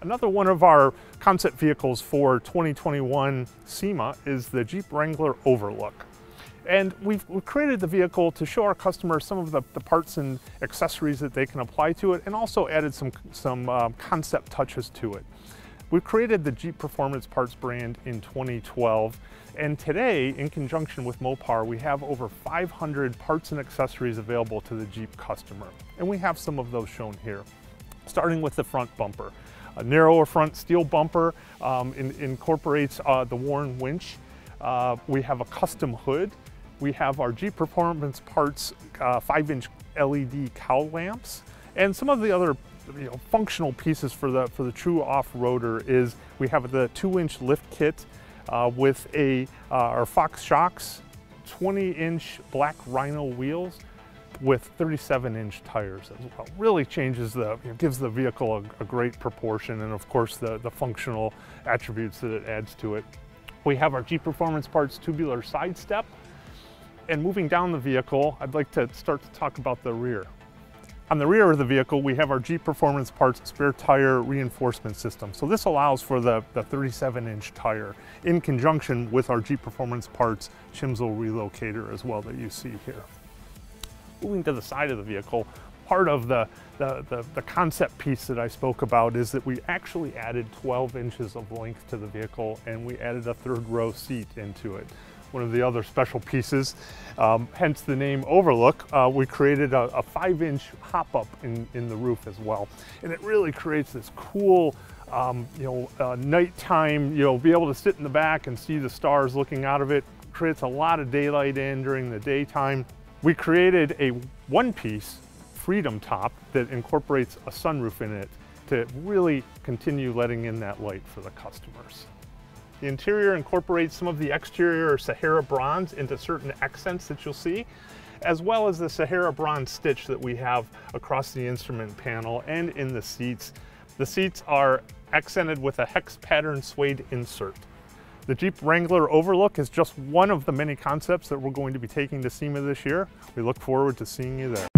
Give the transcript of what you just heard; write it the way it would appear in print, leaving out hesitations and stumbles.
Another one of our concept vehicles for 2021 SEMA is the Jeep Wrangler Overlook. And we've created the vehicle to show our customers some of the parts and accessories that they can apply to it, and also added some concept touches to it. We created the Jeep Performance Parts brand in 2012, and today, in conjunction with Mopar, we have over 500 parts and accessories available to the Jeep customer. And we have some of those shown here, starting with the front bumper. A narrower front steel bumper incorporates the Warn winch. We have a custom hood. We have our Jeep Performance Parts 5-inch LED cowl lamps, and some of the other functional pieces for the true off-roader is we have the 2-inch lift kit with our Fox shocks, 20-inch Black Rhino wheels with 37-inch tires as well. Really changes gives the vehicle a great proportion, and of course the functional attributes that it adds to it. We have our Jeep Performance Parts tubular side step. And moving down the vehicle, I'd like to start to talk about the rear. On the rear of the vehicle, we have our Jeep Performance Parts spare tire reinforcement system. So this allows for the 37-inch tire in conjunction with our Jeep Performance Parts Chimsel Relocator as well that you see here. Moving to the side of the vehicle, part of the concept piece that I spoke about is that we actually added 12 inches of length to the vehicle, and we added a third row seat into it. One of the other special pieces, hence the name Overlook, we created a 5-inch hop-up in the roof as well. And it really creates this cool, nighttime, be able to sit in the back and see the stars looking out of it. Creates a lot of daylight in during the daytime. We created a one-piece Freedom top that incorporates a sunroof in it to really continue letting in that light for the customers. The interior incorporates some of the exterior Sahara Bronze into certain accents that you'll see, as well as the Sahara Bronze stitch that we have across the instrument panel and in the seats. The seats are accented with a hex pattern suede insert. The Jeep Wrangler Overlook is just one of the many concepts that we're going to be taking to SEMA this year. We look forward to seeing you there.